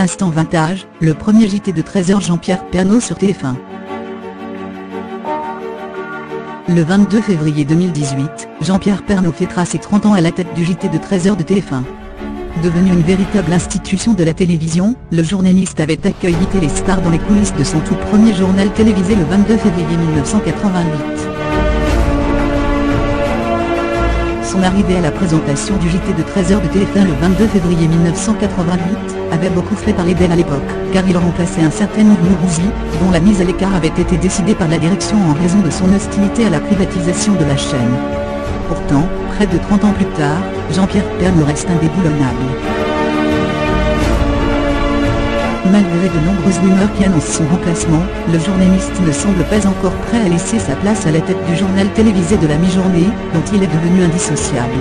Instant Vintage, le premier JT de 13h Jean-Pierre Pernaut sur TF1. Le 22 février 2018, Jean-Pierre Pernaut fêtera ses 30 ans à la tête du JT de 13h de TF1. Devenu une véritable institution de la télévision, le journaliste avait accueilli Télé Star dans les coulisses de son tout premier journal télévisé le 22 février 1988. Son arrivée à la présentation du JT de 13h de TF1 le 22 février 1988 avait beaucoup fait parler d'elle à l'époque, car il remplaçait un certain Yves Mourousi, dont la mise à l'écart avait été décidée par la direction en raison de son hostilité à la privatisation de la chaîne. Pourtant, près de 30 ans plus tard, Jean-Pierre Pernaut reste indéboulonnable. Malgré de nombreuses rumeurs qui annoncent son remplacement, le journaliste ne semble pas encore prêt à laisser sa place à la tête du journal télévisé de la mi-journée, dont il est devenu indissociable.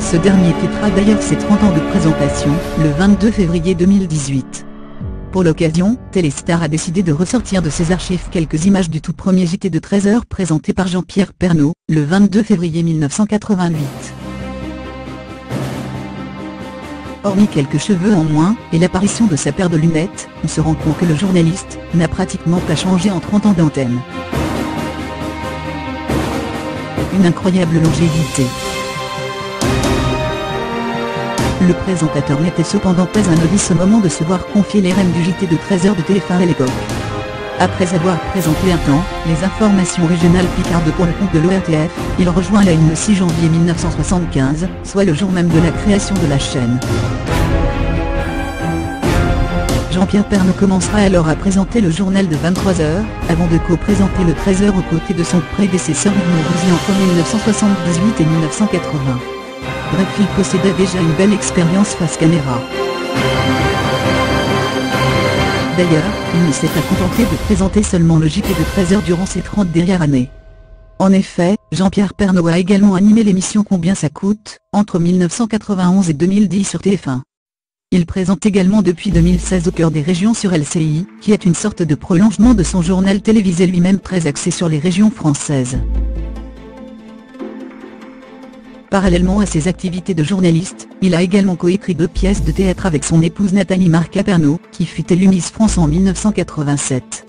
Ce dernier fêtera d'ailleurs ses 30 ans de présentation, le 22 février 2018. Pour l'occasion, Télé Star a décidé de ressortir de ses archives quelques images du tout premier JT de 13h présenté par Jean-Pierre Pernaut, le 22 février 1988. Hormis quelques cheveux en moins, et l'apparition de sa paire de lunettes, on se rend compte que le journaliste n'a pratiquement pas changé en 30 ans d'antenne. Une incroyable longévité. Le présentateur n'était cependant pas novice au moment de se voir confier les rênes du JT de 13h de TF1 à l'époque. Après avoir présenté un temps les informations régionales picardes pour le compte de l'ORTF, il rejoint la une le 6 janvier 1975, soit le jour même de la création de la chaîne. Jean-Pierre Pernaut commencera alors à présenter le journal de 23h, avant de co-présenter le 13h aux côtés de son prédécesseur Yves Mourousi entre 1978 et 1980. Bref, il possédait déjà une belle expérience face caméra. D'ailleurs, il ne s'est pas contenté de présenter seulement le JT de 13h durant ses 30 dernières années. En effet, Jean-Pierre Pernaut a également animé l'émission Combien ça coûte, entre 1991 et 2010 sur TF1. Il présente également depuis 2016 Au cœur des régions sur LCI, qui est une sorte de prolongement de son journal télévisé lui-même très axé sur les régions françaises. Parallèlement à ses activités de journaliste, il a également coécrit 2 pièces de théâtre avec son épouse Nathalie Marc-Apernaud, qui fut élue Miss France en 1987.